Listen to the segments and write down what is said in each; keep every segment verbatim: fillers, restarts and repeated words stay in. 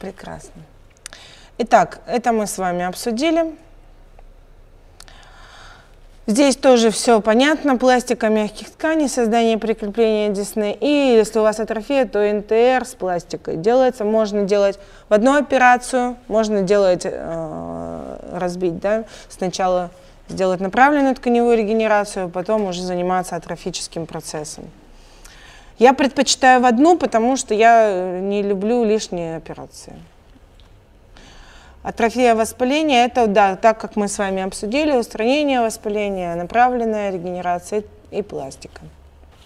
Прекрасно. Итак, это мы с вами обсудили. Здесь тоже все понятно. Пластика мягких тканей, создание прикрепления десны. И если у вас атрофия, то эн тэ эр с пластикой делается. Можно делать в одну операцию, можно делать, э, разбить, да? Сначала сделать направленную тканевую регенерацию, потом уже заниматься атрофическим процессом. Я предпочитаю в одну, потому что я не люблю лишние операции. Атрофия воспаления – это, да, так как мы с вами обсудили, устранение воспаления, направленная регенерация и пластика.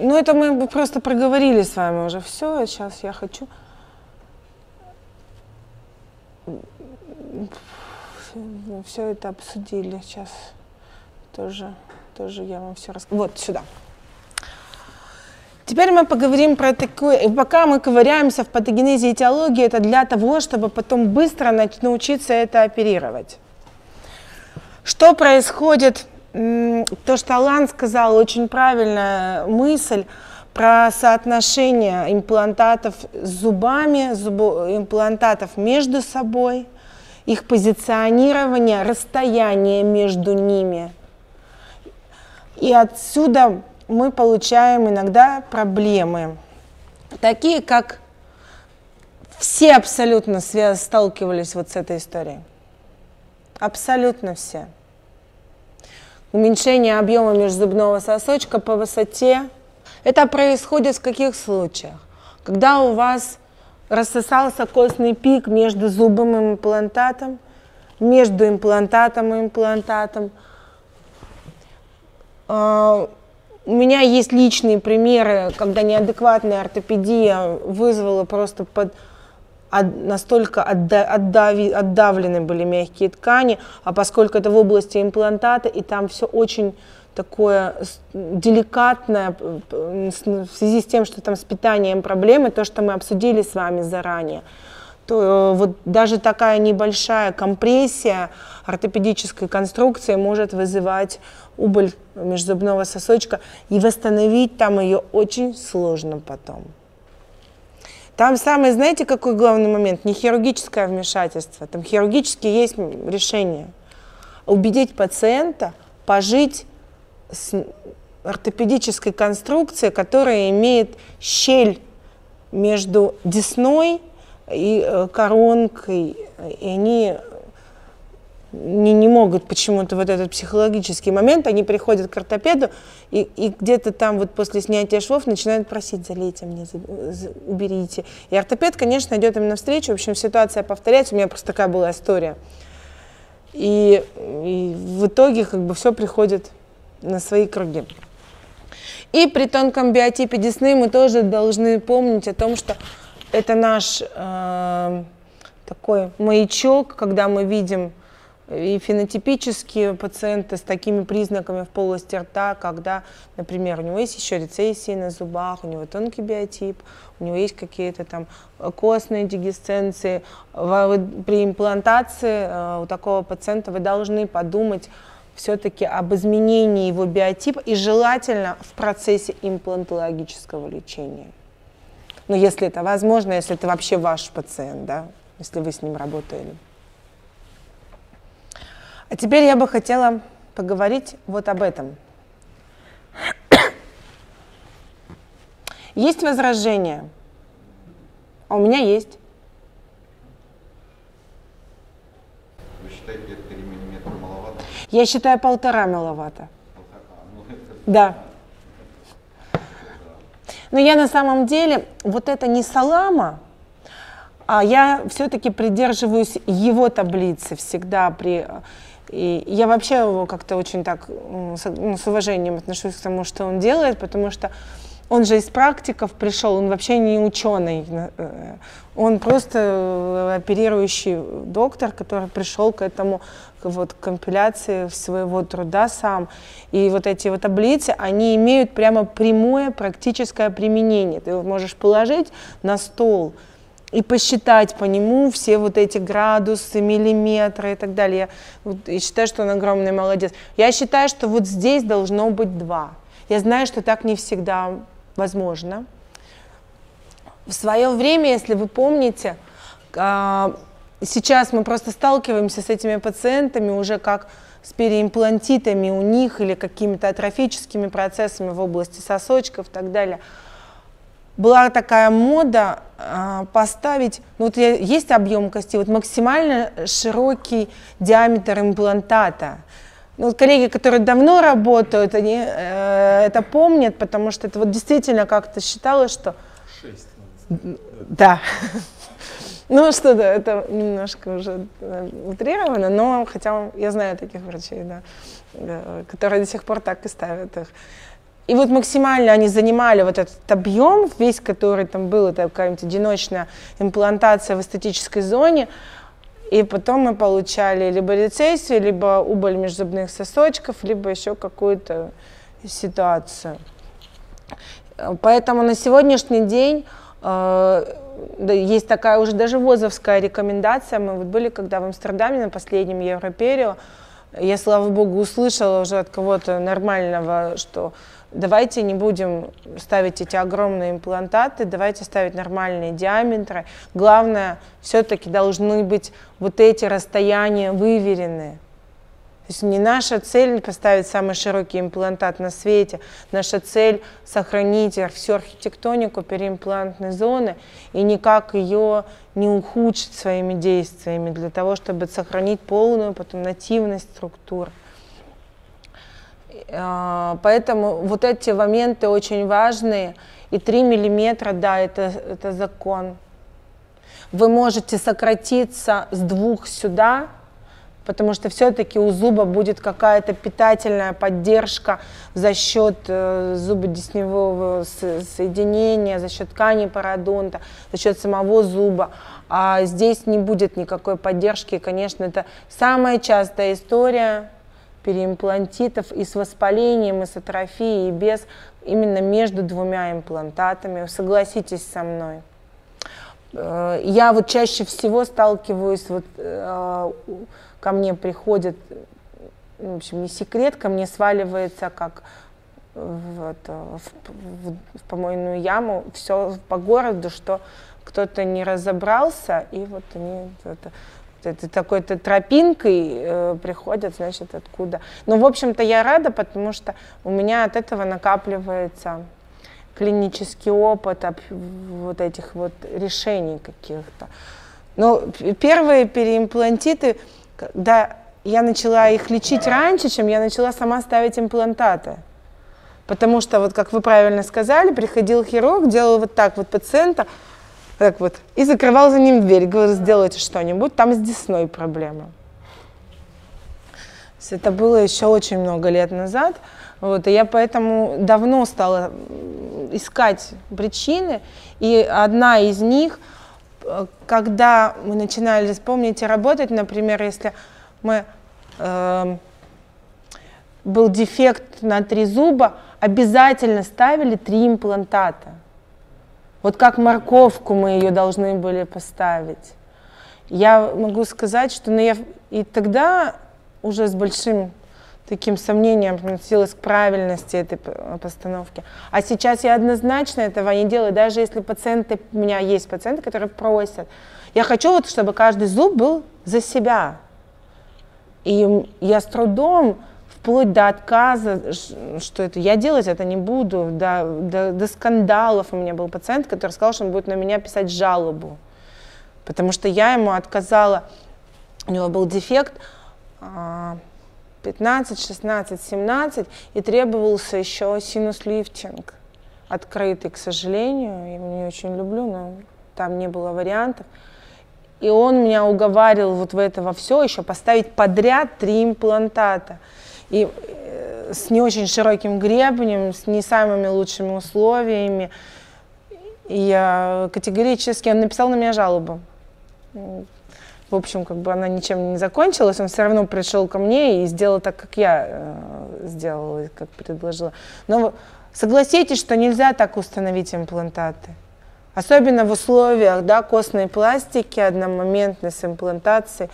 Ну, это мы просто проговорили с вами уже все. Сейчас я хочу... Все это обсудили. Сейчас тоже, тоже я вам все расскажу. Вот сюда. Теперь мы поговорим про такое, пока мы ковыряемся в патогенезе и этиологии, это для того, чтобы потом быстро научиться это оперировать. Что происходит, то, что Алан сказал, очень правильная мысль про соотношение имплантатов с зубами, зубо, имплантатов между собой, их позиционирование, расстояние между ними. И отсюда... мы получаем иногда проблемы, такие как все абсолютно связ... сталкивались вот с этой историей. Абсолютно все. Уменьшение объема межзубного сосочка по высоте. Это происходит в каких случаях? Когда у вас рассосался костный пик между зубом и имплантатом, между имплантатом и имплантатом. У меня есть личные примеры, когда неадекватная ортопедия вызвала просто под... настолько отда... отдави... отдавлены были мягкие ткани, а поскольку это в области имплантата, и там все очень такое деликатное в связи с тем, что там с питанием проблемы, то, что мы обсудили с вами заранее, то вот даже такая небольшая компрессия ортопедической конструкции может вызывать убыль межзубного сосочка, и восстановить там ее очень сложно потом. Там самый, знаете, какой главный момент? Не хирургическое вмешательство, там хирургически есть решение. Убедить пациента пожить с ортопедической конструкцией, которая имеет щель между десной и коронкой, и они... Не, не могут почему-то вот этот психологический момент, они приходят к ортопеду и, и где-то там вот после снятия швов начинают просить, залейте мне, за, за, уберите. И ортопед, конечно, идет им навстречу, в общем, ситуация повторяется, у меня просто такая была история. И, и в итоге как бы все приходит на свои круги. И при тонком биотипе десны мы тоже должны помнить о том, что это наш э, такой маячок, когда мы видим и фенотипические пациенты с такими признаками в полости рта, когда, например, у него есть еще рецессии на зубах, у него тонкий биотип, у него есть какие-то там костные дегесценции. При имплантации у такого пациента вы должны подумать все-таки об изменении его биотипа и желательно в процессе имплантологического лечения. Но если это возможно, если это вообще ваш пациент, да, если вы с ним работали. А теперь я бы хотела поговорить вот об этом. Есть возражения? А у меня есть. Вы считаете, это три миллиметра маловато? Я считаю, полтора маловато. Полтора. Да. Но я на самом деле, вот это не салама, а я все-таки придерживаюсь его таблицы всегда при... И я вообще его как-то очень так с уважением отношусь к тому, что он делает, потому что он же из практиков пришел, он вообще не ученый, он просто оперирующий доктор, который пришел к этому, вот, компиляции своего труда сам. И вот эти вот таблицы, они имеют прямо прямое практическое применение. Ты его можешь положить на стол и посчитать по нему все вот эти градусы, миллиметры и так далее. Я считаю, что он огромный молодец. Я считаю, что вот здесь должно быть два. Я знаю, что так не всегда возможно. В свое время, если вы помните, Сейчас мы просто сталкиваемся с этими пациентами уже как с переимплантитами у них или какими-то атрофическими процессами в области сосочков и так далее. Была такая мода а, поставить, ну вот есть объем кости, вот максимально широкий диаметр имплантата. Ну, вот коллеги, которые давно работают, они э, это помнят, потому что это вот действительно как-то считалось, что... шесть. Да. Ну что-то, это немножко уже утрировано, но хотя я знаю таких врачей, да, которые до сих пор так и ставят их. И вот максимально они занимали вот этот объем, весь который там был, это какая-нибудь одиночная имплантация в эстетической зоне, и потом мы получали либо рецессию, либо убыль межзубных сосочков, либо еще какую-то ситуацию. Поэтому на сегодняшний день есть такая уже даже вузовская рекомендация. Мы вот были когда в Амстердаме на последнем Европерио, я, слава богу, услышала уже от кого-то нормального, что давайте не будем ставить эти огромные имплантаты, давайте ставить нормальные диаметры. Главное, все-таки должны быть вот эти расстояния выверены. То есть не наша цель поставить самый широкий имплантат на свете, наша цель сохранить всю архитектонику переимплантной зоны и никак ее не ухудшить своими действиями для того, чтобы сохранить полную потом нативность структур. Поэтому вот эти моменты очень важные. И три миллиметра, да, это, это закон. Вы можете сократиться с двух сюда, потому что все-таки у зуба будет какая-то питательная поддержка за счет э, зубодесневого соединения, за счет ткани пародонта, за счет самого зуба. А здесь не будет никакой поддержки. И, конечно, это самая частая история переимплантитов и с воспалением, и с атрофией, и без, именно между двумя имплантатами. Согласитесь со мной. Я вот чаще всего сталкиваюсь, вот э, ко мне приходит, в общем, не секрет, ко мне сваливается как вот, в, в, в помойную яму все по городу, что кто-то не разобрался, и вот они такой-то тропинкой э, приходят, значит, откуда. Ну, в общем-то, я рада, потому что у меня от этого накапливается клинический опыт вот этих вот решений каких-то. Но первые переимплантиты, когда я начала их лечить раньше, чем я начала сама ставить имплантаты. Потому что, вот как вы правильно сказали, приходил хирург, делал вот так вот пациента, так вот, и закрывал за ним дверь, говорил, сделайте что-нибудь, там с десной проблема. Это было еще очень много лет назад. Вот, и я поэтому давно стала искать причины, и одна из них, когда мы начинали, вспомните, работать, например, если мы, э, был дефект на три зуба, обязательно ставили три имплантата. Вот как морковку мы ее должны были поставить. Я могу сказать, что ну, я и тогда уже с большим таким сомнением относилась к правильности этой постановки. А сейчас я однозначно этого не делаю, даже если пациенты, у меня есть пациенты, которые просят. Я хочу, вот, чтобы каждый зуб был за себя. И я с трудом, вплоть до отказа, что это, я делать это не буду, до, до, до скандалов у меня был пациент, который сказал, что он будет на меня писать жалобу. Потому что я ему отказала, у него был дефект, пятнадцать, шестнадцать, семнадцать, и требовался еще синус-лифтинг, открытый, к сожалению, я его не очень люблю, но там не было вариантов. И он меня уговаривал вот в это во все еще поставить подряд три имплантата. И с не очень широким гребнем, с не самыми лучшими условиями. И я категорически, он написал на меня жалобу. В общем, как бы она ничем не закончилась, он все равно пришел ко мне и сделал так, как я э, сделала, как предложила. Но согласитесь, что нельзя так установить имплантаты. Особенно в условиях, да, костной пластики, одномоментной с имплантацией.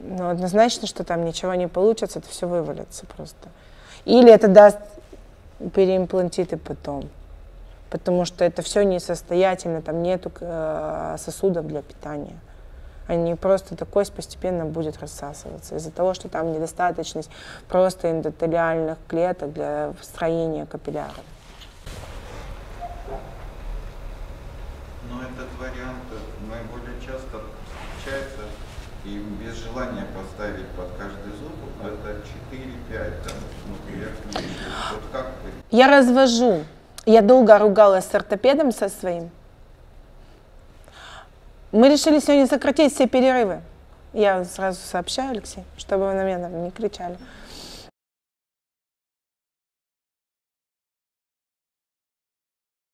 Но однозначно, что там ничего не получится, это все вывалится просто. Или это даст переимплантиты потом. потому что это все несостоятельно, там нету э, сосудов для питания. Они просто, эта кость постепенно будет рассасываться из-за того, что там недостаточность просто эндотелиальных клеток для строения капилляров. Но этот вариант наиболее часто встречается, и без желания поставить под каждый зуб, это четыре-пять, ну, вот как ты? Я развожу. Я долго ругалась с ортопедом со своим. Мы решили сегодня сократить все перерывы. Я сразу сообщаю, Алексей, чтобы вы на меня не кричали.